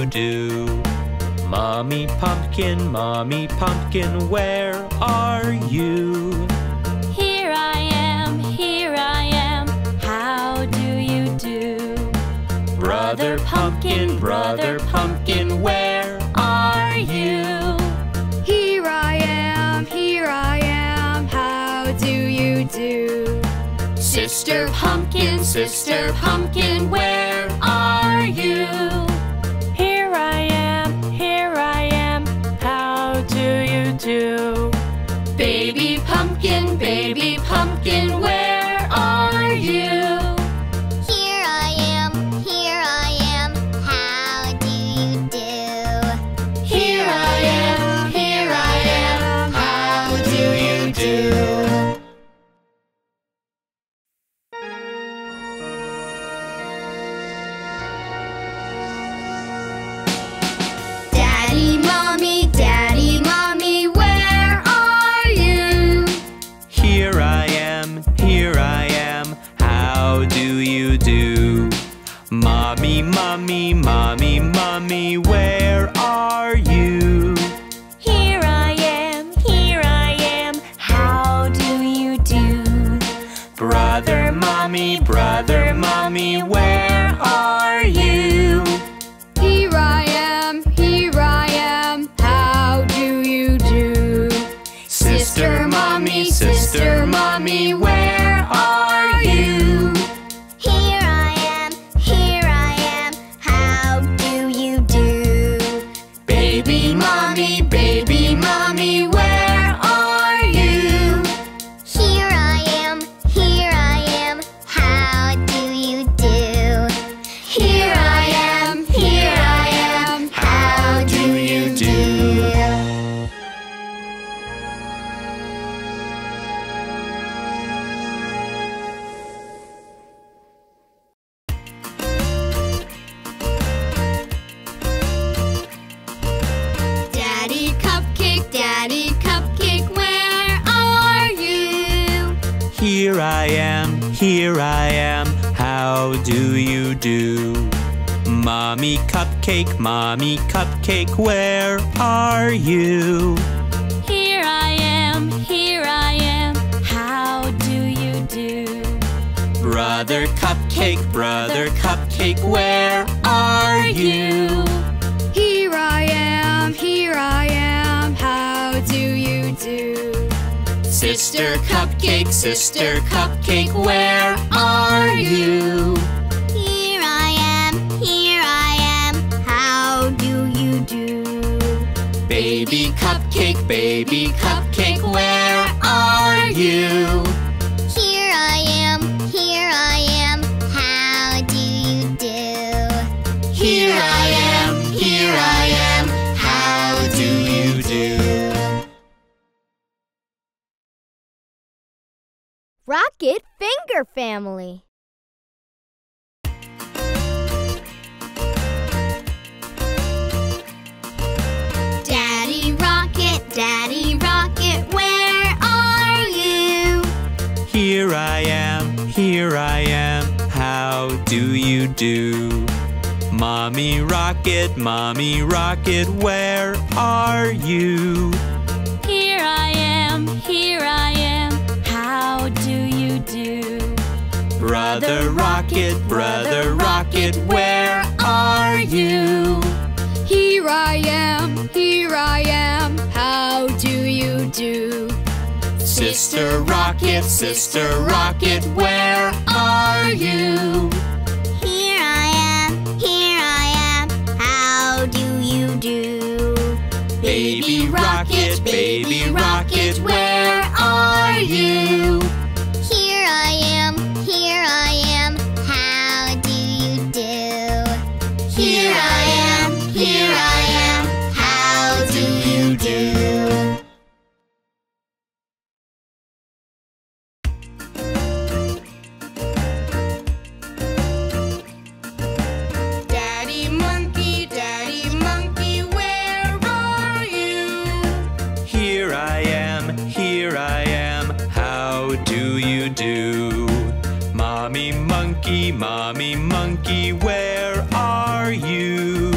you do? Mommy pumpkin, where are you? Here I am, how do you do? Brother pumpkin, where are you? Here I am, how do you do? Sister pumpkin, where are you? Here I am, how do you do? Baby pumpkin, where are you? Here I am, how do you do? Here I am, how do you do? Mommy, where are you? Here I am, how do you do? Brother, mommy, where are you? Here I am, how do you do? Sister, mommy, where are you? Here I am, how do you do? Mommy cupcake, where are you? Here I am, how do you do? Brother cupcake, where are you? Here I am, how do you do? Sister cupcake, where are you? Here I am, how do you do? Baby cupcake, where are you? Here I am, how do you do? Here I am, how do you do? Rocket Finger Family. Daddy Rocket, where are you? Here I am, how do you do? Mommy Rocket, where are you? Here I am, how do you do? Brother Rocket, where are you? Here I am, how do you do? Sister Rocket, where are you? Here I am, how do you do? Baby Rocket, where are you? Here I am, how do you do? Here I am, how do you do? Mommy monkey, where are you?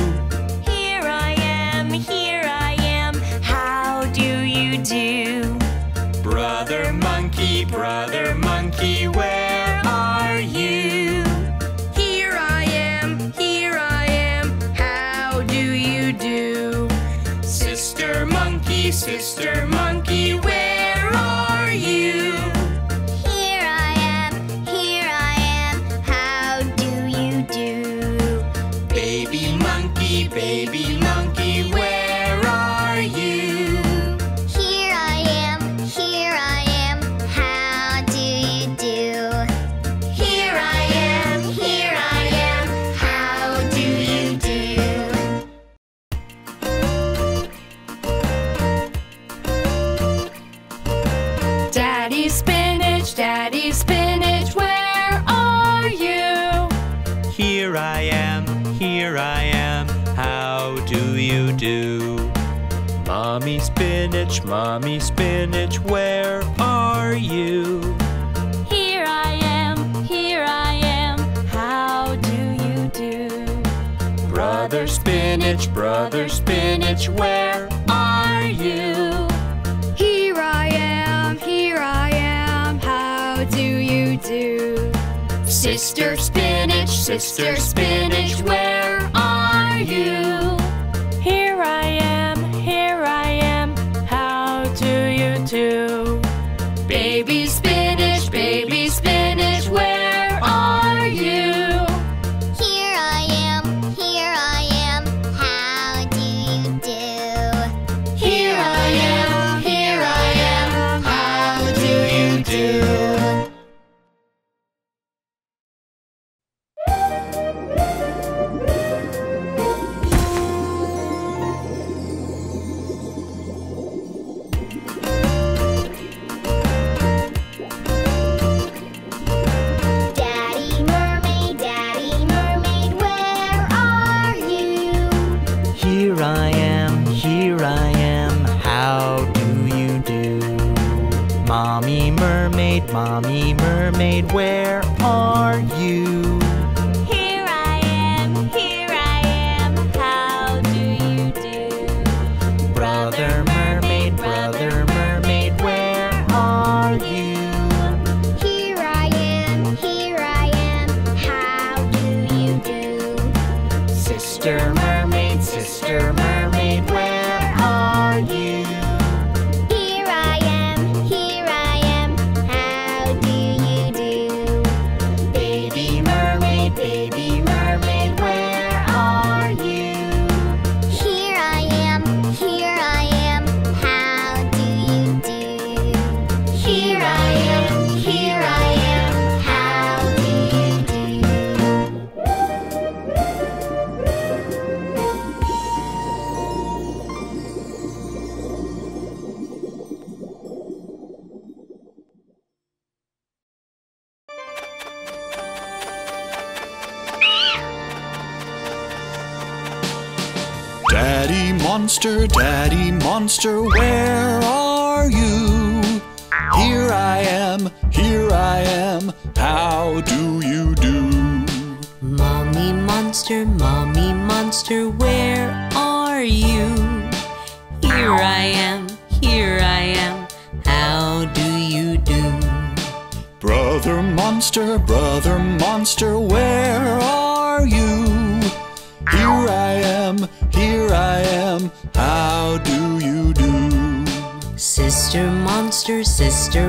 monkey, baby monkey, where are you? Here I am, how do you do? Here I am, how do you do? Daddy spinach, where are you? Here I am, how do you do? Mommy spinach, where are you? Here I am, how do you do? Brother spinach, where are you? Here I am, how do you do? Sister spinach, where are you? Here I am, how do you do? Baby spinach, where are you? Here I am, how do you do? Here I am, how do you do? Mommy mermaid, where are you? Here I am, how do you do? Brother mermaid, where are you? Here I am, how do you do? Sister mermaid, where are you? Daddy monster, where are you? Here I am, how do you do? Mommy monster, where are you? Here I am, how do you do? Brother monster, where are you? Here I am, how do you do? Sister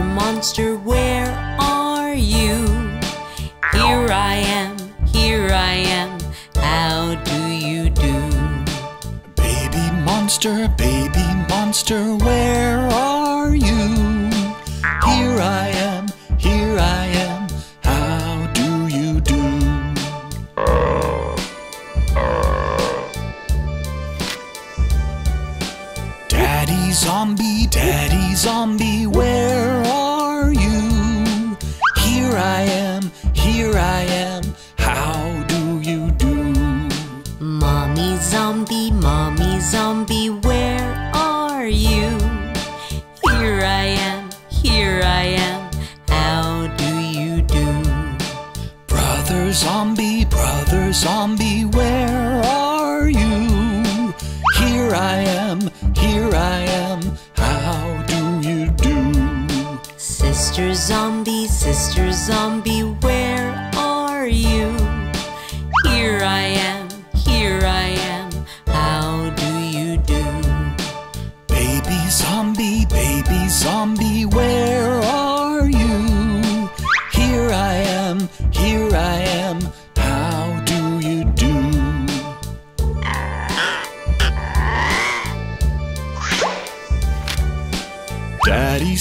monster, where are you? Here I am, how do you do? Baby monster, where are you? Here I am, Daddy zombie, where are you? Here I am, how do you do? Mommy zombie, where are you? Here I am, how do you do? Brother zombie, where are you? Here I am, how do you do? Sister zombie, where are you? Here I am, how do you do? Baby zombie, where are you? Here I am, how do you do?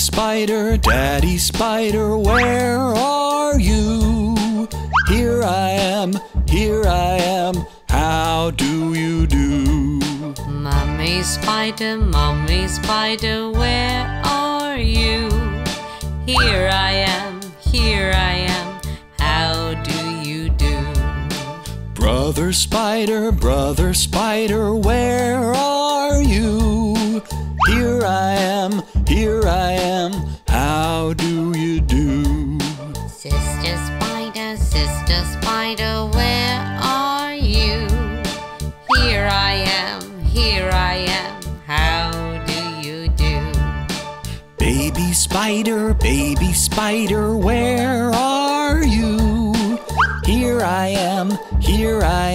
spider, daddy spider, where are you? Here I am, how do you do? Mommy spider, where are you? Here I am, how do you do? Brother spider, where are you? Here I am, how do you do? Sister spider, where are you? Here I am, how do you do? Baby spider, where are you? Here I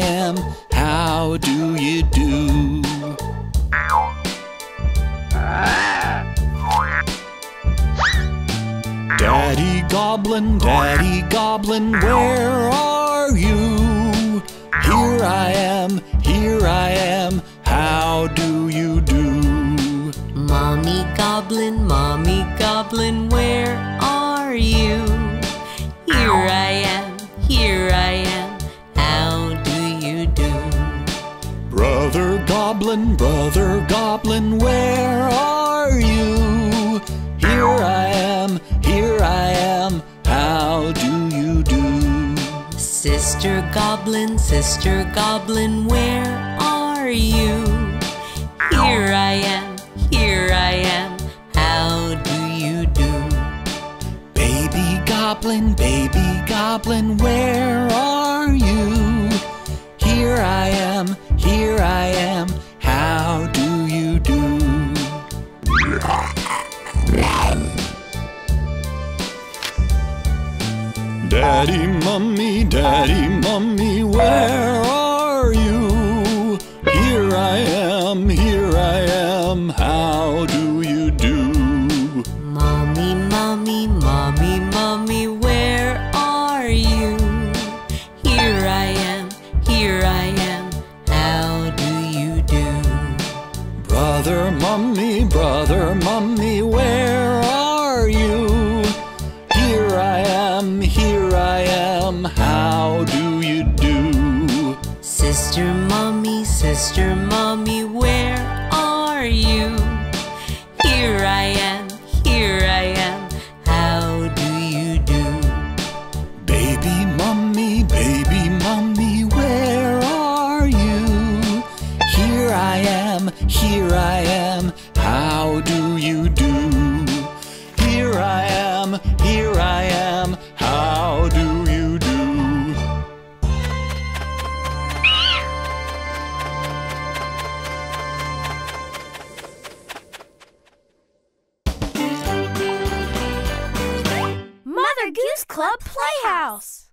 am, how do you do? Daddy goblin, where are you? Here I am, how do you do? Mommy goblin, where are you? Here I am, how do you do? Brother goblin, where are you? Here I am, how do you do? Sister goblin, where are you? Here I am, how do you do? Baby goblin, where are you? Here I am, how do you do? Daddy, mummy, where are you? Here I am, how do you do? Mommy, where are you? Here I am, how do you do? Brother, mummy, where are you? Here I am, how do you do? Sister mommy, where are you? Here I am, how do you do? Baby mommy, where are you? Here I am, how do you do? Here I am, how do you do? Mother Goose Club Playhouse.